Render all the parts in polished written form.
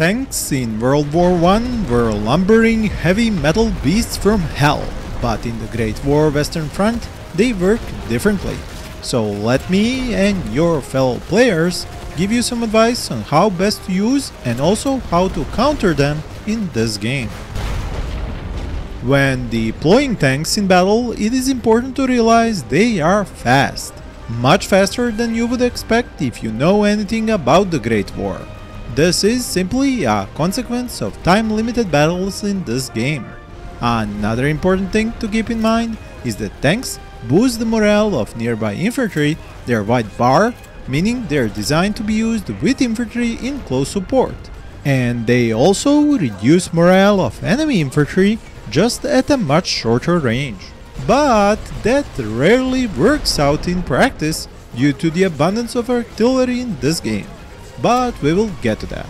Tanks in World War I were lumbering heavy metal beasts from hell, but in the Great War Western Front they work differently. So let me and your fellow players give you some advice on how best to use and also how to counter them in this game. When deploying tanks in battle, it is important to realize they are fast. Much faster than you would expect if you know anything about the Great War. This is simply a consequence of time-limited battles in this game. Another important thing to keep in mind is that tanks boost the morale of nearby infantry, their wide bar, meaning they are designed to be used with infantry in close support. And they also reduce morale of enemy infantry just at a much shorter range. But that rarely works out in practice due to the abundance of artillery in this game. But we will get to that.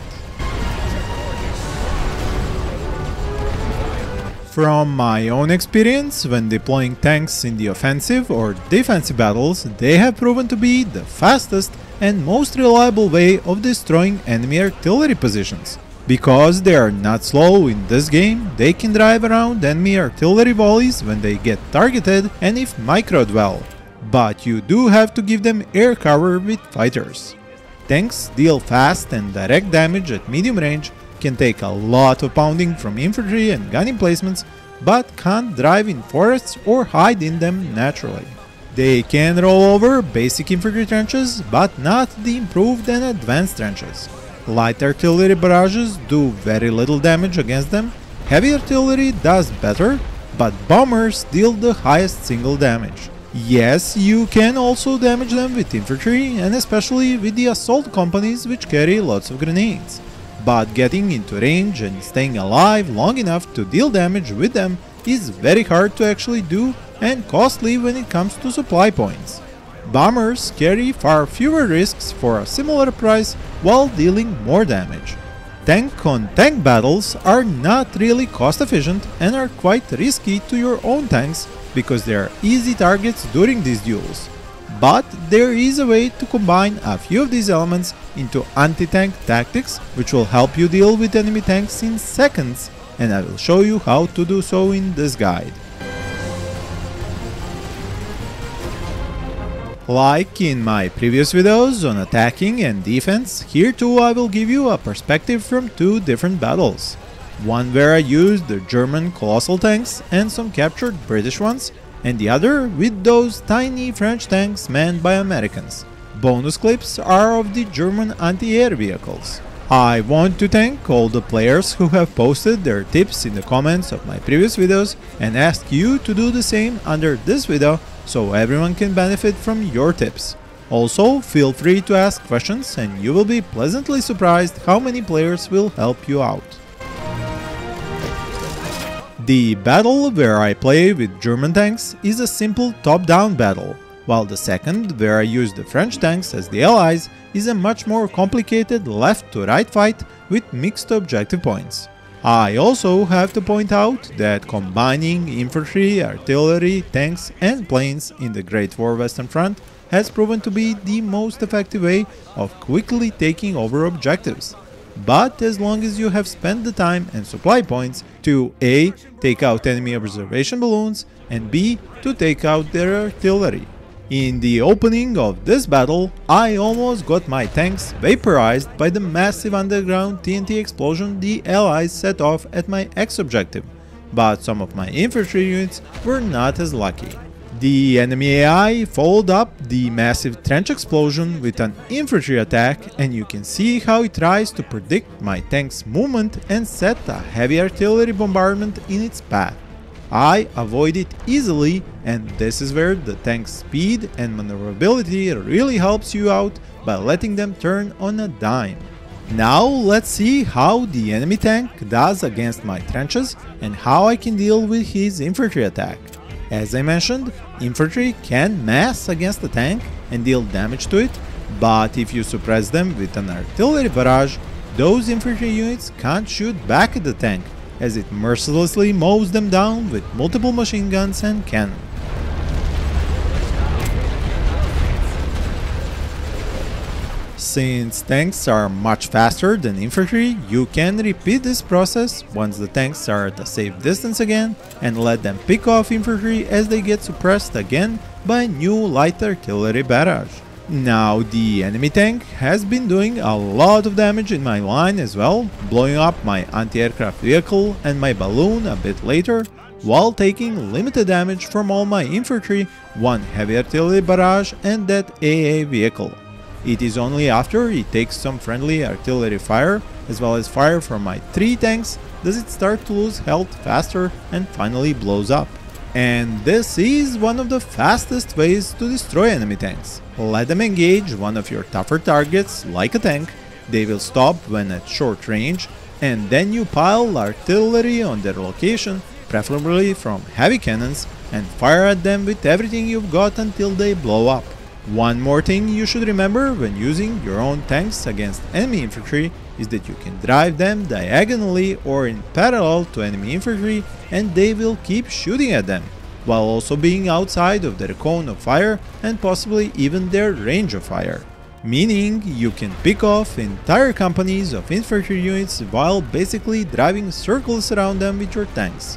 From my own experience, when deploying tanks in the offensive or defensive battles, they have proven to be the fastest and most reliable way of destroying enemy artillery positions. Because they are not slow in this game, they can drive around enemy artillery volleys when they get targeted and if microed well. But you do have to give them air cover with fighters. Tanks deal fast and direct damage at medium range, can take a lot of pounding from infantry and gun emplacements, but can't drive in forests or hide in them naturally. They can roll over basic infantry trenches, but not the improved and advanced trenches. Light artillery barrages do very little damage against them, heavy artillery does better, but bombers deal the highest single damage. Yes, you can also damage them with infantry and especially with the assault companies which carry lots of grenades. But getting into range and staying alive long enough to deal damage with them is very hard to actually do and costly when it comes to supply points. Bombers carry far fewer risks for a similar price while dealing more damage. Tank-on-tank battles are not really cost efficient and are quite risky to your own tanks, because they are easy targets during these duels. But there is a way to combine a few of these elements into anti-tank tactics, which will help you deal with enemy tanks in seconds, and I will show you how to do so in this guide. Like in my previous videos on attacking and defense, here too I will give you a perspective from two different battles. One where I used the German colossal tanks and some captured British ones, and the other with those tiny French tanks manned by Americans. Bonus clips are of the German anti-air vehicles. I want to thank all the players who have posted their tips in the comments of my previous videos and ask you to do the same under this video, so everyone can benefit from your tips. Also, feel free to ask questions and you will be pleasantly surprised how many players will help you out. The battle where I play with German tanks is a simple top-down battle, while the second, where I use the French tanks as the allies, is a much more complicated left-to-right fight with mixed objective points. I also have to point out that combining infantry, artillery, tanks and planes in the Great War Western Front has proven to be the most effective way of quickly taking over objectives. But as long as you have spent the time and supply points to A. Take out enemy observation balloons and B. To take out their artillery. In the opening of this battle, I almost got my tanks vaporized by the massive underground TNT explosion the Allies set off at my X objective, but some of my infantry units were not as lucky. The enemy AI followed up the massive trench explosion with an infantry attack, and you can see how it tries to predict my tank's movement and set a heavy artillery bombardment in its path. I avoid it easily, and this is where the tank's speed and maneuverability really helps you out by letting them turn on a dime. Now let's see how the enemy tank does against my trenches and how I can deal with his infantry attack. As I mentioned, infantry can mass against the tank and deal damage to it, but if you suppress them with an artillery barrage, those infantry units can't shoot back at the tank, as it mercilessly mows them down with multiple machine guns and cannon. since tanks are much faster than infantry, you can repeat this process once the tanks are at a safe distance again and let them pick off infantry as they get suppressed again by new light artillery barrage. Now the enemy tank has been doing a lot of damage in my line as well, blowing up my anti-aircraft vehicle and my balloon a bit later, while taking limited damage from all my infantry, one heavy artillery barrage and that AA vehicle. It is only after it takes some friendly artillery fire, as well as fire from my 3 tanks, does it start to lose health faster and finally blows up. And this is one of the fastest ways to destroy enemy tanks. Let them engage one of your tougher targets, like a tank. They will stop when at short range, and then you pile artillery on their location, preferably from heavy cannons, and fire at them with everything you've got until they blow up. One more thing you should remember when using your own tanks against enemy infantry is that you can drive them diagonally or in parallel to enemy infantry and they will keep shooting at them, while also being outside of their cone of fire and possibly even their range of fire. Meaning you can pick off entire companies of infantry units while basically driving circles around them with your tanks.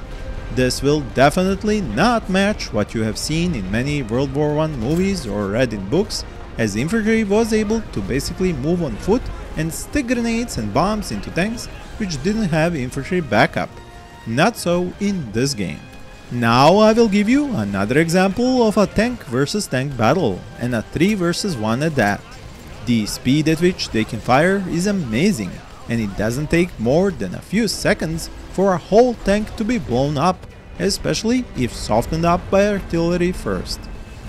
This will definitely not match what you have seen in many World War I movies or read in books, as infantry was able to basically move on foot and stick grenades and bombs into tanks which didn't have infantry backup. Not so in this game. Now I will give you another example of a tank versus tank battle, and a 3 versus 1 at that. The speed at which they can fire is amazing, and it doesn't take more than a few seconds for a whole tank to be blown up, especially if softened up by artillery first.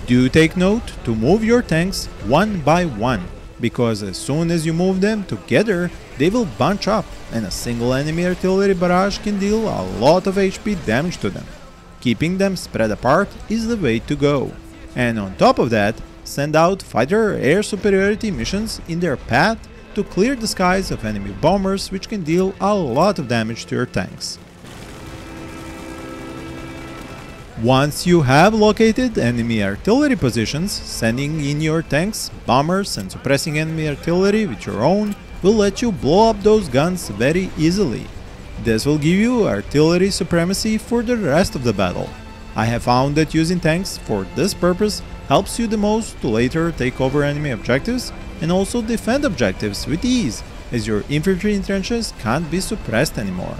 Do take note to move your tanks one by one, because as soon as you move them together, they will bunch up and a single enemy artillery barrage can deal a lot of HP damage to them. Keeping them spread apart is the way to go. And on top of that, send out fighter air superiority missions in their path to clear the skies of enemy bombers, which can deal a lot of damage to your tanks. Once you have located enemy artillery positions, sending in your tanks, bombers and suppressing enemy artillery with your own will let you blow up those guns very easily. This will give you artillery supremacy for the rest of the battle. I have found that using tanks for this purpose helps you the most to later take over enemy objectives and also defend objectives with ease, as your infantry in trenches can't be suppressed anymore.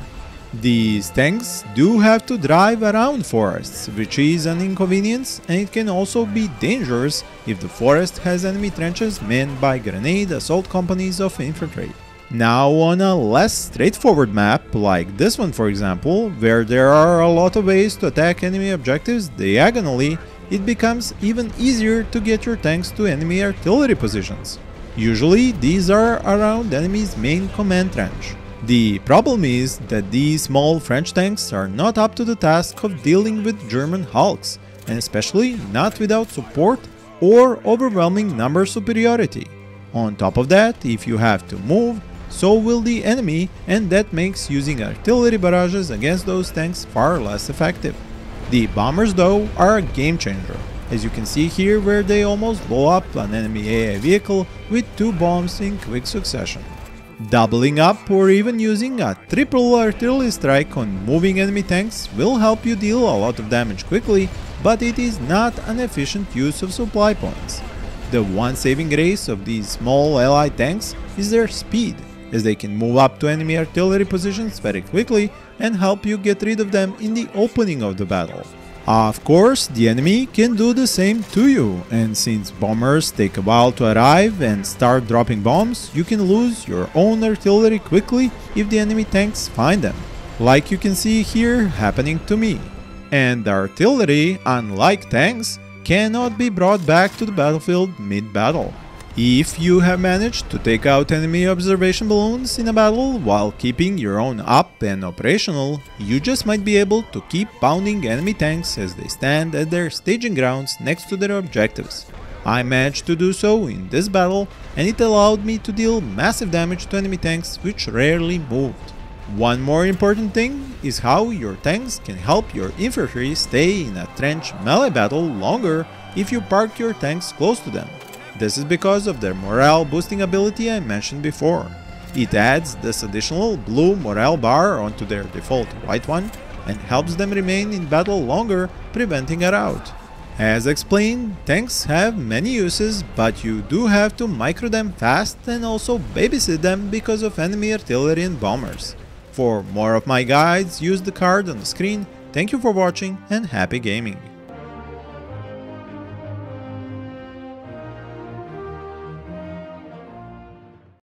These tanks do have to drive around forests, which is an inconvenience, and it can also be dangerous if the forest has enemy trenches manned by grenade assault companies of infantry. Now on a less straightforward map, like this one for example, where there are a lot of ways to attack enemy objectives diagonally, it becomes even easier to get your tanks to enemy artillery positions. Usually these are around enemy's main command trench. The problem is that these small French tanks are not up to the task of dealing with German hulks, and especially not without support or overwhelming number superiority. On top of that, if you have to move, so will the enemy, and that makes using artillery barrages against those tanks far less effective. The bombers though are a game changer, as you can see here where they almost blow up an enemy AA vehicle with 2 bombs in quick succession. Doubling up or even using a triple artillery strike on moving enemy tanks will help you deal a lot of damage quickly, but it is not an efficient use of supply points. The one saving grace of these small allied tanks is their speed, as they can move up to enemy artillery positions very quickly and help you get rid of them in the opening of the battle. Of course, the enemy can do the same to you, and since bombers take a while to arrive and start dropping bombs, you can lose your own artillery quickly if the enemy tanks find them, like you can see here happening to me. And artillery, unlike tanks, cannot be brought back to the battlefield mid-battle. If you have managed to take out enemy observation balloons in a battle while keeping your own up and operational, you just might be able to keep pounding enemy tanks as they stand at their staging grounds next to their objectives. I managed to do so in this battle, and it allowed me to deal massive damage to enemy tanks which rarely moved. One more important thing is how your tanks can help your infantry stay in a trench melee battle longer if you park your tanks close to them. This is because of their morale boosting ability I mentioned before. It adds this additional blue morale bar onto their default white one and helps them remain in battle longer, preventing a rout. As explained, tanks have many uses, but you do have to micro them fast and also babysit them because of enemy artillery and bombers. For more of my guides, use the card on the screen. Thank you for watching and happy gaming!